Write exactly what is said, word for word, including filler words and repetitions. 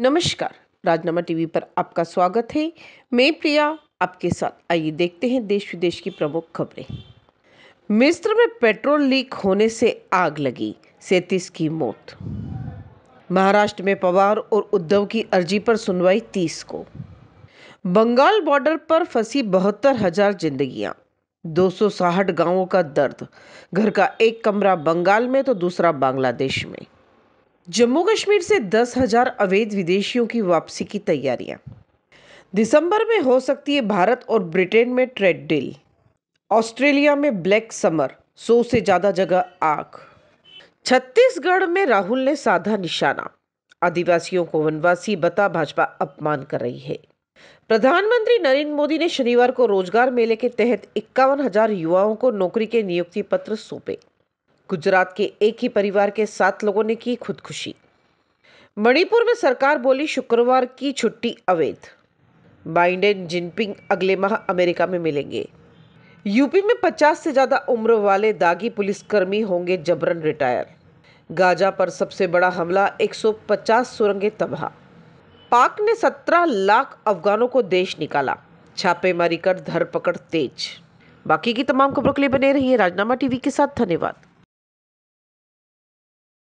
नमस्कार, राजनामा टीवी पर आपका स्वागत है। मैं प्रिया आपके साथ। आइए देखते हैं देश विदेश की प्रमुख खबरें। मिस्र में पेट्रोल लीक होने से आग लगी, सैंतीस की मौत। महाराष्ट्र में पवार और उद्धव की अर्जी पर सुनवाई तीस को। बंगाल बॉर्डर पर फंसी बहत्तर हजार जिंदगियां, दो सौ साठ गाँवों का दर्द। घर का एक कमरा बंगाल में तो दूसरा बांग्लादेश में। जम्मू कश्मीर से दस हजार अवैध विदेशियों की वापसी की तैयारियां। दिसंबर में हो सकती है भारत और ब्रिटेन में ट्रेड डील। ऑस्ट्रेलिया में ब्लैक समर, सौ से ज़्यादा जगह आग। छत्तीसगढ़ में राहुल ने साधा निशाना, आदिवासियों को वनवासी बता भाजपा अपमान कर रही है। प्रधानमंत्री नरेंद्र मोदी ने शनिवार को रोजगार मेले के तहत इक्यावन हजार युवाओं को नौकरी के नियुक्ति पत्र सौंपे। गुजरात के एक ही परिवार के सात लोगों ने की खुदकुशी। मणिपुर में सरकार बोली शुक्रवार की छुट्टी अवैध। बाइडन जिनपिंग अगले माह अमेरिका में मिलेंगे। यूपी में पचास से ज़्यादा उम्र वाले दागी पुलिसकर्मी होंगे जबरन रिटायर। गाजा पर सबसे बड़ा हमला, एक सौ पचास सुरंगें तबाह। पाक ने सत्रह लाख अफगानों को देश निकाला, छापेमारी कर धरपकड़ तेज। बाकी की तमाम खबरों के लिए बने रहिए राजनामा टीवी के साथ। धन्यवाद।